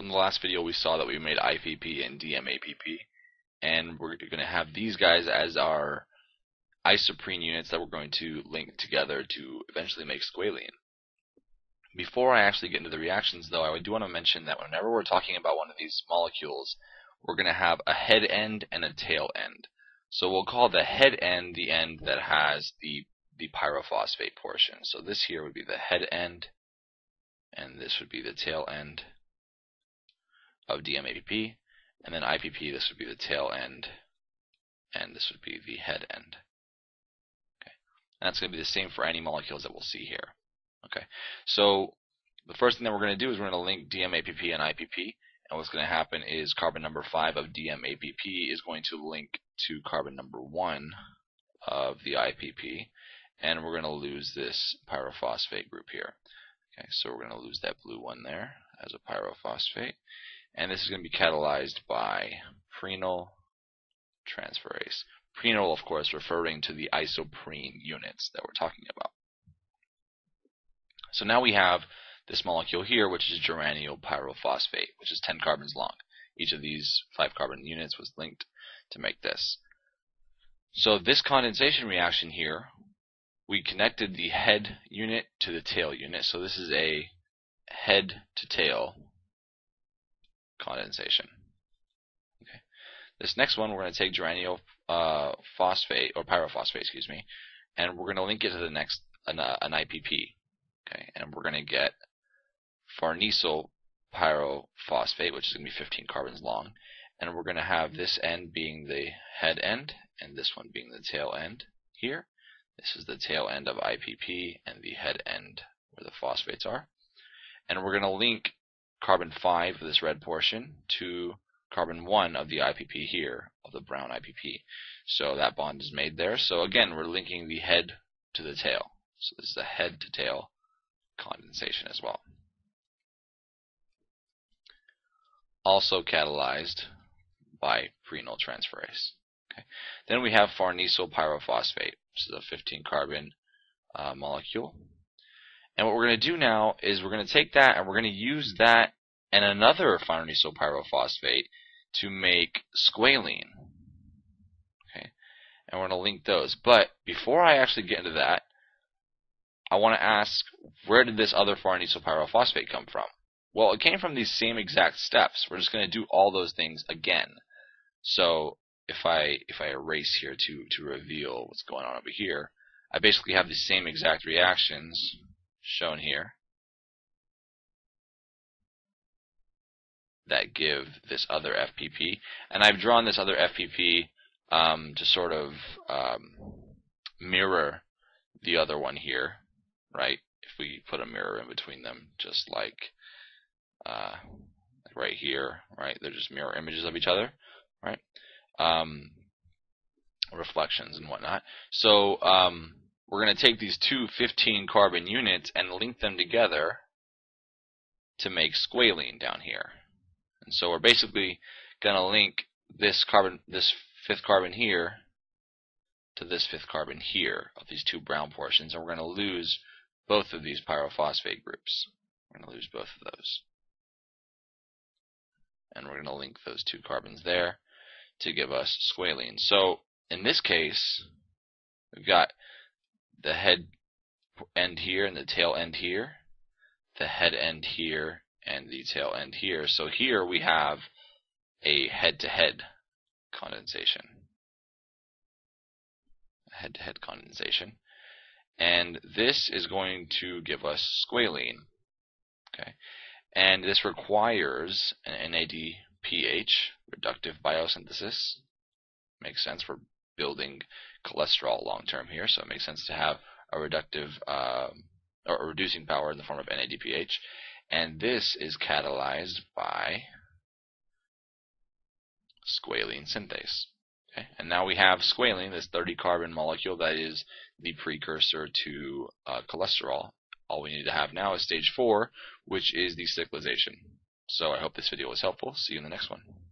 So in the last video we saw that we made IPP and DMAPP, and we're going to have these guys as our isoprene units that we're going to link together to eventually make squalene. Before I actually get into the reactions though, I do want to mention that whenever we're talking about one of these molecules, we're going to have a head end and a tail end. So we'll call the head end the end that has the pyrophosphate portion. So this here would be the head end, and this would be the tail end of DMAPP, and then IPP, this would be the tail end, and this would be the head end. Okay. And that's going to be the same for any molecules that we'll see here. Okay. So the first thing that we're going to do is we're going to link DMAPP and IPP, and what's going to happen is carbon number 5 of DMAPP is going to link to carbon number 1 of the IPP, and we're going to lose this pyrophosphate group here. Okay, so we're going to lose that blue one there as a pyrophosphate, and this is going to be catalyzed by prenyl transferase. Prenyl, of course, referring to the isoprene units that we're talking about. So now we have this molecule here, which is geranyl pyrophosphate, which is 10 carbons long. Each of these 5 carbon units was linked to make this. So this condensation reaction here, we connected the head unit to the tail unit, so this is a head to tail condensation. Okay. This next one, we're going to take geranyl phosphate or pyrophosphate, excuse me, and we're going to link it to the next an IPP. Okay, and we're going to get farnesyl pyrophosphate, which is going to be 15 carbons long, and we're going to have this end being the head end, and this one being the tail end here. This is the tail end of IPP and the head end where the phosphates are. And we're going to link carbon 5 of this red portion to carbon 1 of the IPP here, of the brown IPP. So that bond is made there. So again, we're linking the head to the tail. So this is a head to tail condensation as well. Also catalyzed by prenyl transferase. Okay. Then we have farnesyl pyrophosphate, which is a 15 carbon molecule. And what we're going to do now is we're going to take that and we're going to use that and another farnesyl pyrophosphate to make squalene. Okay. And we're going to link those. But before I actually get into that, I want to ask, where did this other farnesyl pyrophosphate come from? Well, it came from these same exact steps. We're just going to do all those things again. So if I erase here to reveal what's going on over here, I basically have the same exact reactions shown here that give this other FPP. And I've drawn this other FPP to sort of mirror the other one here, right? If we put a mirror in between them, just like right here, right? They're just mirror images of each other, right? Reflections and whatnot. So we're going to take these two 15 carbon units and link them together to make squalene down here. And so we're basically going to link this carbon, this 5th carbon here, to this 5th carbon here of these two brown portions, and we're going to lose both of these pyrophosphate groups. We're going to lose both of those, and we're going to link those two carbons there to give us squalene. So in this case, we've got the head end here and the tail end here, the head end here and the tail end here. So here we have a head-to-head condensation. Head-to-head condensation. And this is going to give us squalene. Okay. And this requires an NADPH, reductive biosynthesis. Makes sense for building cholesterol long term here, so it makes sense to have a reductive or a reducing power in the form of NADPH. And this is catalyzed by squalene synthase. Okay. And now we have squalene, this 30 carbon molecule that is the precursor to cholesterol. All we need to have now is stage 4, which is the cyclization. So I hope this video was helpful. See you in the next one.